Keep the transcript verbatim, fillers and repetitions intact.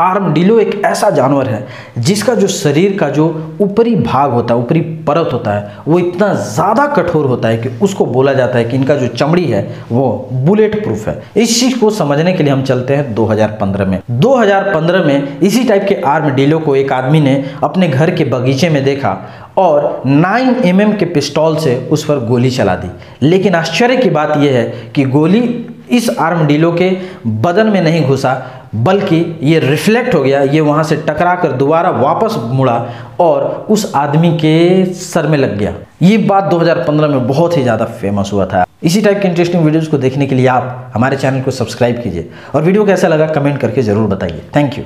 Armadillo एक ऐसा जानवर है जिसका जो शरीर का जो ऊपरी भाग होता है, ऊपरी परत होता है, वो इतना ज़्यादा कठोर होता है कि उसको बोला जाता है कि इनका जो चमड़ी है वो बुलेट प्रूफ है। इस चीज़ को समझने के लिए हम चलते हैं दो हज़ार पंद्रह में। दो हज़ार पंद्रह में इसी टाइप के आर्मडिलो को एक आदमी ने अपने घर के बगीचे में देखा और नाइन एम एम के पिस्टॉल से उस पर गोली चला दी। लेकिन आश्चर्य की बात यह है कि गोली इस आर्मडिलो के बदन में नहीं घुसा, बल्कि ये रिफ्लेक्ट हो गया, ये वहाँ से टकरा कर दोबारा वापस मुड़ा और उस आदमी के सर में लग गया। ये बात दो हज़ार पंद्रह में बहुत ही ज़्यादा फेमस हुआ था। इसी टाइप के इंटरेस्टिंग वीडियोस को देखने के लिए आप हमारे चैनल को सब्सक्राइब कीजिए और वीडियो कैसा लगा कमेंट करके ज़रूर बताइए। Thank you.